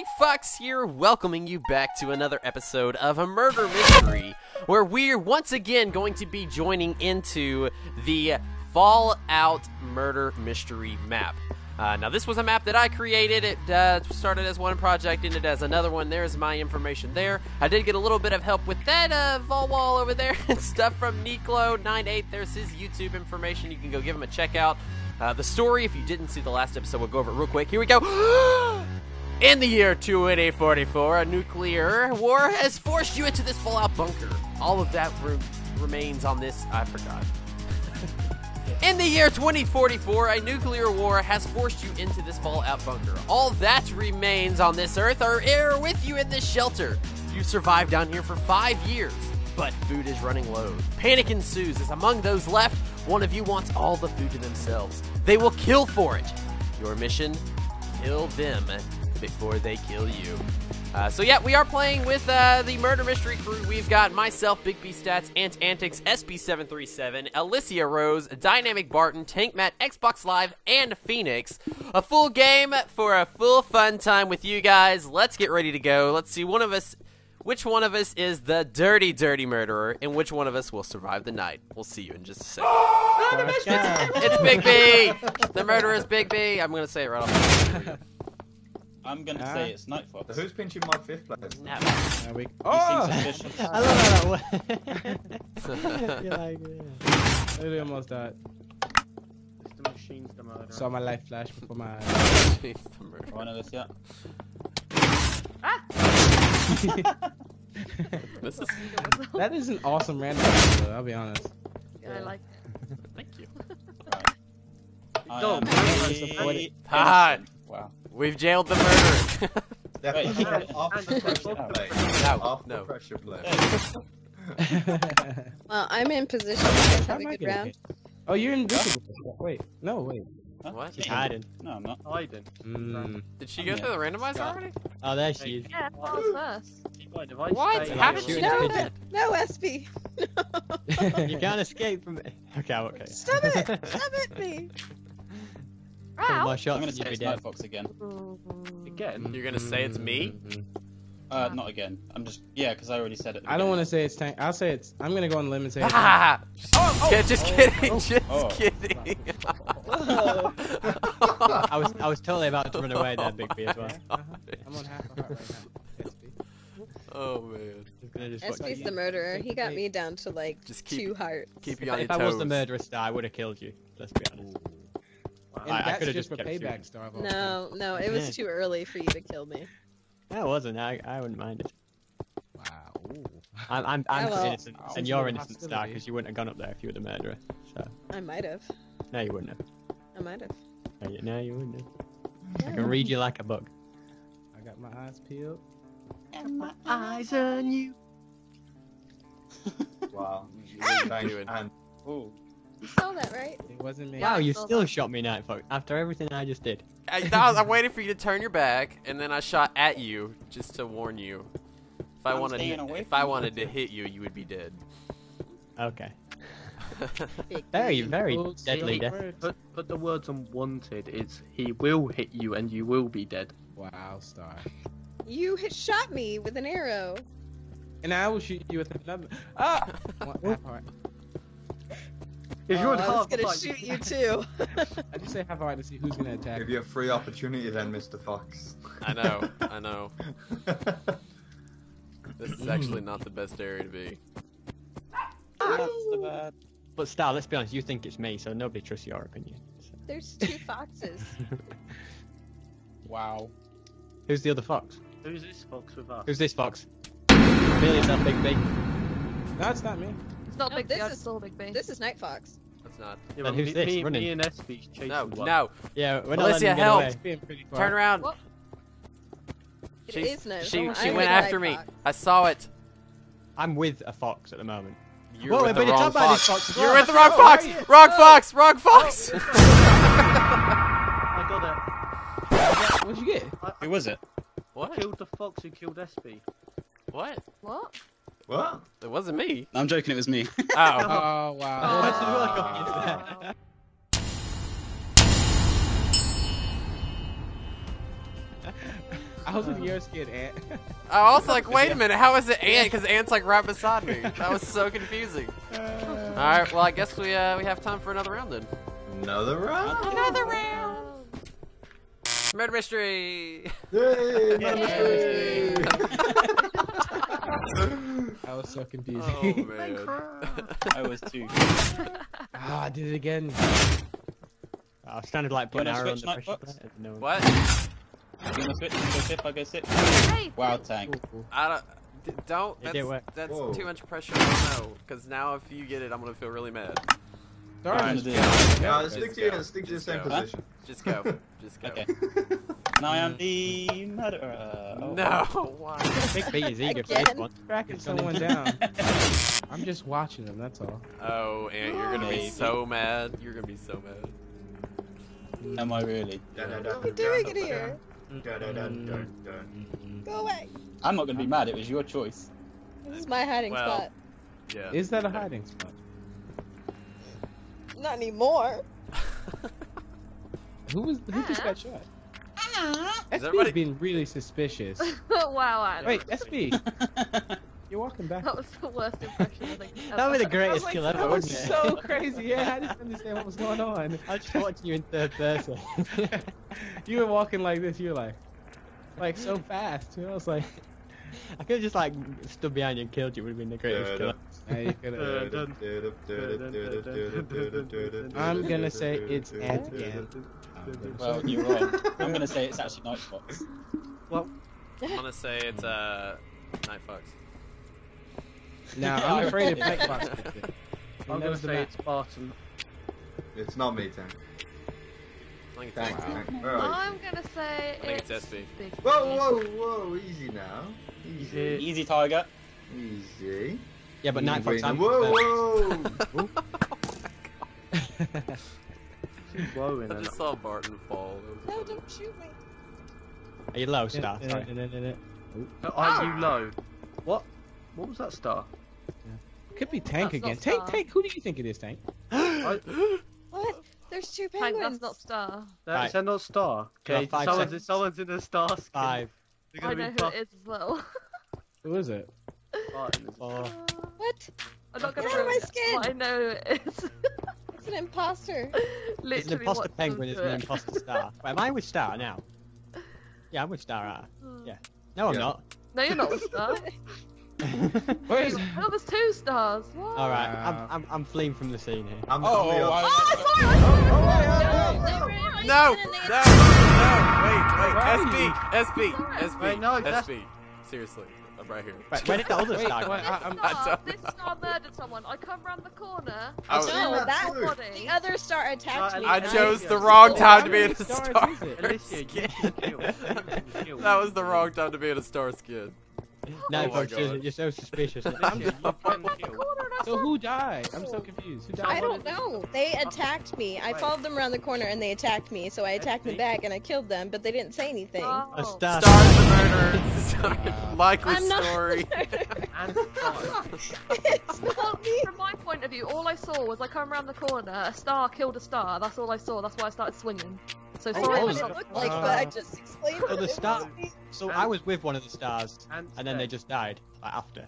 Hi, Fox here, welcoming you back to another episode of A Murder Mystery, where we're once again going to be joining into the Fallout Murder Mystery map. Now, this was a map that I created. It started as one project, ended as another one. There's my information there. I did get a little bit of help with that wall over there and stuff from Niqlo98. There's his YouTube information. You can go give him a check out. The story, if you didn't see the last episode, we'll go over it real quick. Here we go. In the year 2044, a nuclear war has forced you into this Fallout bunker. All of that remains on this. I forgot. In the year 2044, a nuclear war has forced you into this Fallout bunker. All that remains on this Earth are here with you in this shelter. You survived down here for 5 years, but food is running low. Panic ensues as among those left, one of you wants all the food to themselves. They will kill for it. Your mission, kill them before they kill you. So yeah, we are playing with the Murder Mystery crew. We've got myself, Big B, Stats, Ant Antics, SB737, Alicia Rose, Dynamic Barton, Tank Matt, Xbox Live, and Phoenix. A full game for a full fun time with you guys. Let's get ready to go. Let's see which one of us is the dirty murderer, and which one of us will survive the night. We'll see you in just a second. It's Big B! The murderer is Big B. I'm going to say it right off. I'm gonna say it's Night Fox. So who's pinching my fifth place? Nah, we... Oh! I love how that. You're like, yeah. I almost died. It's the machine's the murderer. Saw my life flash before my eyes. One of us, yeah. Ah! This is... That is an awesome random episode, I'll be honest. Yeah, I like it. Thank you. All right. Hi! Wow. We've jailed the murderer. After pressure play. Well, I'm in position. Have a good round. Oh, you're invisible. Wait. No, wait. Huh? What? She's hiding. No, I'm not hiding. Mm. Did she go through the randomizer already? Oh, there she is. Yeah, that was us. What? How did she know that? No, SB. No. You can't escape from it. Okay. Stop it! Stop it, me! My shot. I'm gonna say it's Night Fox again. Again? You're gonna say it's me? Not again. I'm just because I already said it. I don't want to say it's Tank. I'll say it's. I'm gonna go on the limb and say. Ah! Yeah, just kidding. Just kidding. I was totally about to run away there, Big B as well. I'm on half a heart right now. Oh man. SB's the murderer. He got me down to like two hearts. Keep you on your toes. If I was the murderous star, I would have killed you. Let's be honest. And that's just for payback, Starvo. No, it was too early for you to kill me. That wasn't. I wouldn't mind it. Wow. I'm innocent, and you're innocent, Star, because you wouldn't have gone up there if you were the murderer. So. I might have. No, you wouldn't have. I might have. No, you wouldn't have. Yeah. I can read you like a book. I got my eyes peeled. And my eyes on you. Wow. Oh. You saw that, right? It wasn't me. Wow, you still shot me, Night Fox, after everything I just did. I waited for you to turn your back, and then I shot at you just to warn you. If I wanted to hit you, you would be dead. Okay. Very, very deadly death. Put the words on wanted. It's he will hit you, and you will be dead. Wow, Star. You shot me with an arrow. And I will shoot you with another. Ah! What? I was gonna shoot you too. I just say have a right to see who's gonna attack. Give you a free opportunity then, Mr. Fox. I know. This is actually not the best area to be. But Star, let's be honest, you think it's me, so nobody trusts your opinion. So. There's two foxes. Wow. Who's the other fox? Who's this fox with us? Who's this fox? Really, it's not Big B. No, it's not me. Not Big B. This is Night Fox. That's not. Yeah, but who's this? Me and SB's chasing No. Yeah, we're not letting him get away. Turn around. What? She went after me. I saw it. I'm with a fox at the moment. You're with the wrong fox. You're with the wrong fox. Wrong fox. Wrong fox. I got it. What'd you get? Who was it? What? I killed the fox who killed SB. What? What? What? It wasn't me. I'm joking, it was me. Oh. Oh, wow. I was with your skin, Ant. I was like, wait a minute, how is it Ant? Because Ant's like right beside me. That was so confusing. Alright, well I guess we have time for another round then. Another round? Another round! Murder mystery! Yay! Murder mystery! I was so confused. Oh man. I was too. Ah, I did it again. I was trying to like put an arrow on the pressure plate. No. What? You want to switch? Go sip, I go sip. Hey. Wow, Tank. I don't. That's too much pressure. No, because now if you get it, I'm gonna feel really mad. Alright, stick to the same position. Huh? Just go. Just go. Okay. Now I am the murderer. Oh. No, why? Big B is eager for this one. Tracking someone down. I'm just watching them, that's all. Oh, Ant, you're gonna be so mad. You're gonna be so mad. Am I really? What are we doing in here? Go away. I'm not gonna be mad, it was your choice. This is my hiding spot. Yeah. Is that a hiding spot? Not anymore. Who just got shot? SB's been really suspicious. Wow, I don't Wait, SB! You're walking back. That was the worst impression I think ever. That would be the greatest kill ever, that was so crazy, yeah, I didn't understand what was going on. I was just watching you in third person. You were walking like this, you were like so fast. You know, I was like... I could've just like stood behind you and killed you, would've been the greatest killer. I'm gonna say it's Ant again. Well, you're wrong. I'm gonna say it's actually Night Fox. Well, I'm gonna say it's Night Fox. No, I'm afraid of Night Fox. I'm gonna say it's Barton. It's not me, Tank. I'm gonna say it's SB. Whoa, whoa, whoa! Easy now. Easy. Easy, Tiger. Easy. Yeah, but Night Fox. Whoa, whoa! Oh my god. She's blowing. I just saw Barton fall. No, don't shoot me. Are you low, Star? Are you low? What? What was that, Star? Could be Tank again. Tank. Who do you think it is, Tank? What? There's two penguins. That's not Star. That's not Star. Okay, someone's in the Star skin. I know who it is as well. Who is it? What? I'm not gonna ruin my skin. What I know it is. It's an imposter. It's an imposter penguin. It's an imposter Star. Wait, am I with Star now? Yeah, I'm with Star. Yeah. No, I'm not. No, you're not with Star. Oh, there's two stars. Alright, I'm fleeing from the scene here. Oh, I saw it! No, wait, SB. Seriously, I'm right here. Wait, where did the other star go? This star murdered someone. I come round the corner. No, that body. The other star attacked me. I chose the wrong time to be in a star skin. That was the wrong time to be in a star skin. No, Fox, you're so suspicious. So who died? I'm so confused. Who died? I don't know. They attacked me. I followed them around the corner and they attacked me. So I attacked them back and I killed them, but they didn't say anything. Oh. A star. Star's the murderer. Likely story. It's not me. From my point of view, all I saw was I come around the corner, a star killed a star. That's all I saw. That's why I started swinging. So sorry what it looked like, but I just explained it. So I was with one of the stars, and then they just died after.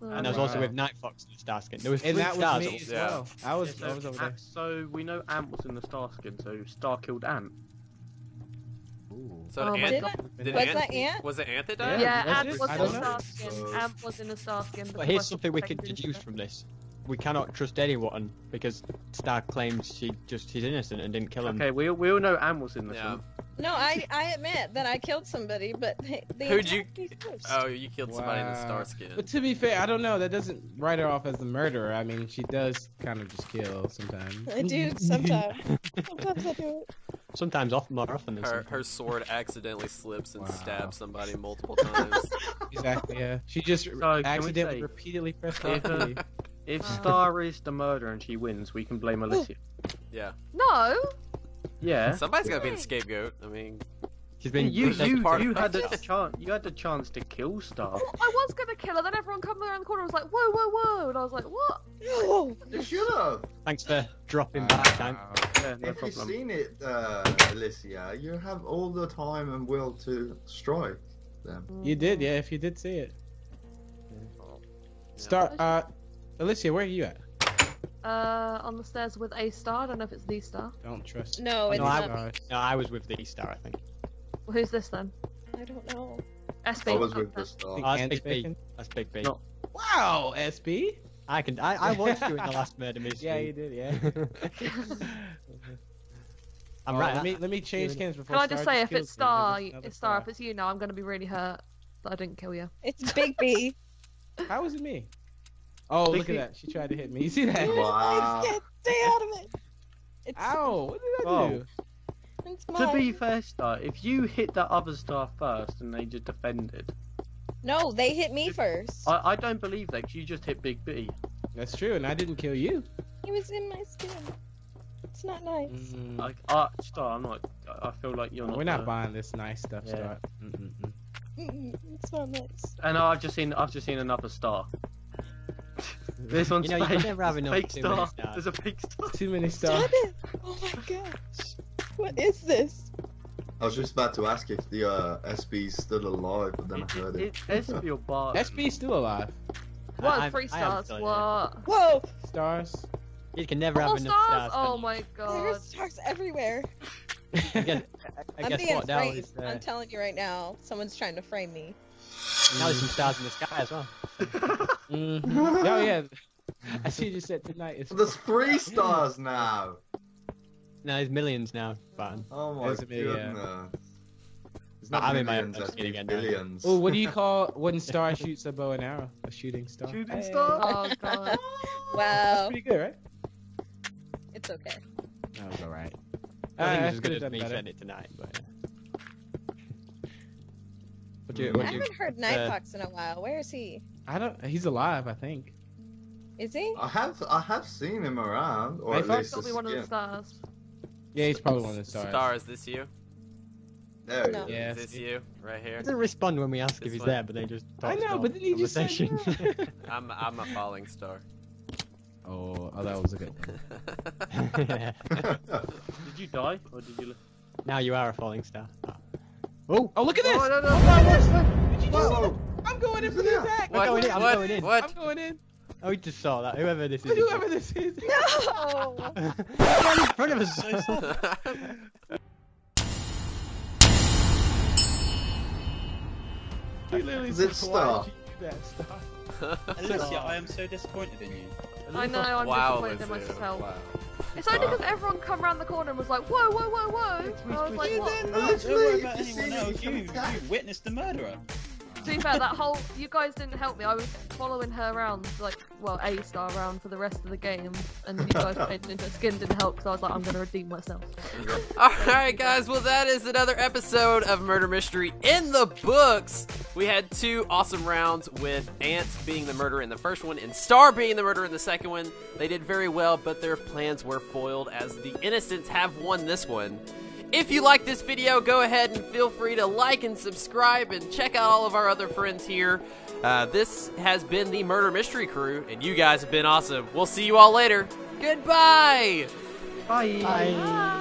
And I was also with Night Fox in the star skin. There was three stars as well. I was over there. So we know Ant was in the star skin, so Star killed Ant. So was it Ant that died? Yeah, Ant was in the star skin. Ant was in the star skin. But here's something we can deduce from this. We cannot trust anyone because Star claims she's innocent and didn't kill him. Okay, we all know Anne was innocent. Yeah. No, I admit that I killed somebody, but they attacked me first. Oh, you killed somebody in the star skin. But to be fair, I don't know. That doesn't write her off as the murderer. I mean, she does kind of just kill sometimes. I do sometimes. Sometimes I do it. Sometimes, often, more often than sometimes. Her sword accidentally slips and stabs somebody multiple times. Exactly. Yeah. She just accidentally repeatedly pressed the If Star is the murderer and she wins, we can blame Alicia. Yeah. No. Yeah. Somebody's gotta be the scapegoat. I mean, she's been you had the chance to kill Star. I was gonna kill her. Then everyone came around the corner and was like, whoa, whoa, whoa, and I was like, what? You should have. Thanks for dropping back, Tank. Yeah, no problem. You've seen it, Alicia. You have all the time and will to destroy them. You did, yeah, if you did see it. Start, Alicia, where are you at? On the stairs with a star. I don't know if it's the star. Don't trust. No, it's not. No, I was with the star, I think. Well, who's this then? I don't know. SB. I was with the star. That's Big B. That's Big B. No. Wow, SB. I watched you in the last murder mystery. Yeah, you did. Yeah. I'm right. Let me change cans before. Can I just say, if it's star, if it's you now, I'm gonna be really hurt that I didn't kill you. It's Big B. How was it me? Oh, look at that. She tried to hit me. You see that? Wow. Stay out of it. It's... Ow, what did I do? It's mine. To be fair, Star, if you hit that other star first and they just defended. No, they hit me first. I don't believe that, because you just hit Big B. That's true, and I didn't kill you. He was in my skin. It's not nice. Star, I'm not... I feel like you're not... We're not buying this nice stuff, yeah. Star. It's not nice. And I've just seen another star. This one's fake star. There's a fake star. Too many stars. Oh my gosh. What is this? I was just about to ask if the SB's still alive, but then I heard it. It's SB or Barton? SB's still alive. What? 3 stars? What? Whoa! Stars. You can never have enough stars. Oh my god. There's stars everywhere. I'm telling you right now, someone's trying to frame me. Now there's some stars in the sky as well. Oh yeah, I see you said tonight is... There's 3 stars now! No, there's millions now, Barton. Oh my goodness. It's not millions, that's billions. Oh, what do you call when star shoots a bow and arrow? A shooting star. Shooting star? Oh god. Wow. That's pretty good, right? It's okay. That was alright. I think it's as good as me send it tonight, but... I haven't heard Nightfox in a while. Where is he? I don't. He's alive, I think. Is he? I have seen him around. Or at least probably one of the stars. Yeah, he's probably one of the stars. Star, is this you? There he is. Yeah, is this you? Right here. He doesn't respond when we ask if he's there, but they just. I know, but then he just said no. I'm a falling star. Oh, that was a good one. Did you die or did you? Now you are a falling star. Oh, look at this! Oh, no. Oh, did you just see that? I'm going in for the attack! I'm going in! Oh, we just saw that. Whoever this is. Whoever this is! No! Right in front of us! You literally said, why did you do that? Alicia, I am so disappointed in you. I know, I'm disappointed in myself. Wow. It's only because everyone come round the corner and was like, whoa, whoa, whoa, whoa! And I was like, what? Don't worry about anyone else, you witnessed the murderer. To be fair, that whole, you guys didn't help me, I was following her around, like, well, A star round for the rest of the game, and you guys painted into skin didn't help, because I was like, I'm gonna redeem myself. Alright guys, well that is another episode of Murder Mystery in the books! We had 2 awesome rounds with Ant being the murderer in the first one, and Star being the murderer in the second one. They did very well, but their plans were foiled as the innocents have won this one. If you like this video, go ahead and feel free to like and subscribe and check out all of our other friends here. This has been the Murder Mystery Crew, and you guys have been awesome. We'll see you all later. Goodbye! Bye! Bye. Bye.